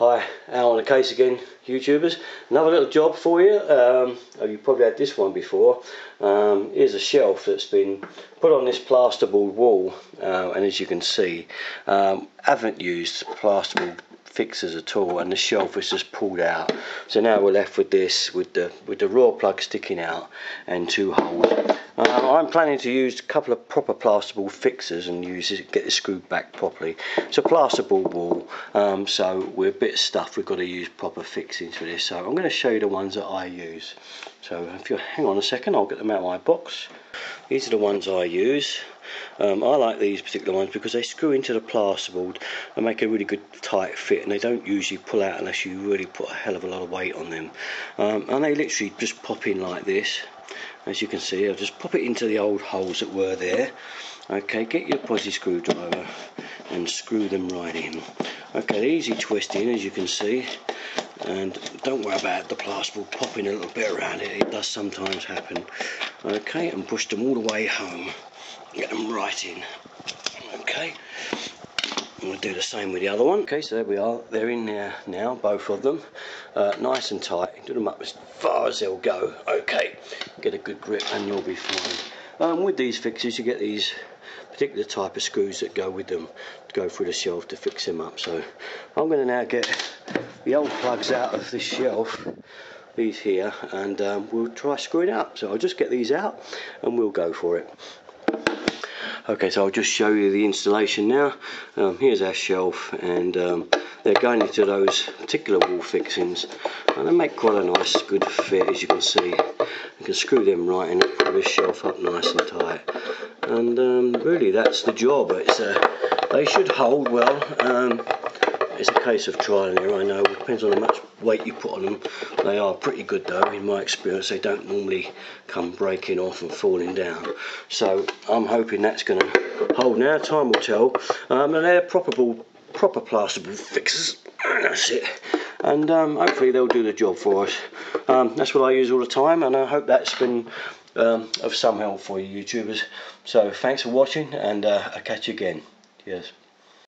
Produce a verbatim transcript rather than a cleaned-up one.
Hi, Al on the case again, YouTubers. Another little job for you. Um, you probably had this one before. Um, here's a shelf that's been put on this plasterboard wall, uh, and as you can see, um, haven't used plasterboard fixers at all, and the shelf was just pulled out. So now we're left with this, with the with the raw plug sticking out and two holes. Um, I'm planning to use a couple of proper plasterboard fixers and use it, get this screwed back properly. It's a plasterboard wall, um, so we're a bit stuffed. We've got to use proper fixings for this. So I'm going to show you the ones that I use. So if you hang on a second, I'll get them out of my box. These are the ones I use. Um, I like these particular ones because they screw into the plasterboard and make a really good tight fit, and they don't usually pull out unless you really put a hell of a lot of weight on them. Um, and they literally just pop in like this. As you can see, I'll just pop it into the old holes that were there. Okay, get your posi screwdriver and screw them right in. Okay, easy twisting, as you can see, and don't worry about the plasterboard popping a little bit around it. It does sometimes happen. Okay, and push them all the way home. Get them right in. Okay, I'm going to do the same with the other one. Okay, so there we are. They're in there now, both of them. Uh, nice and tight. Do them up as far as they'll go. Okay, get a good grip and you'll be fine. Um, with these fixes, you get these particular type of screws that go with them, go through the shelf to fix them up. So I'm going to now get the old plugs out of this shelf, these here, and um, we'll try screwing it up. So I'll just get these out and we'll go for it. Okay, so I'll just show you the installation now. Um, here's our shelf, and um, they're going into those particular wall fixings, and they make quite a nice good fit, as you can see. You can screw them right in, pull this shelf up nice and tight, and um, really that's the job. It's uh, they should hold well. Um, it's a case of trial and error, I know. It depends on how much weight you put on them. They are pretty good though, in my experience. They don't normally come breaking off and falling down, so I'm hoping that's going to hold now. Time will tell. Um, and they're proper, proper plasterboard fixers, and that's it, and um, hopefully they'll do the job for us. Um, that's what I use all the time, and I hope that's been um, of some help for you YouTubers. So thanks for watching, and uh, I'll catch you again. Cheers.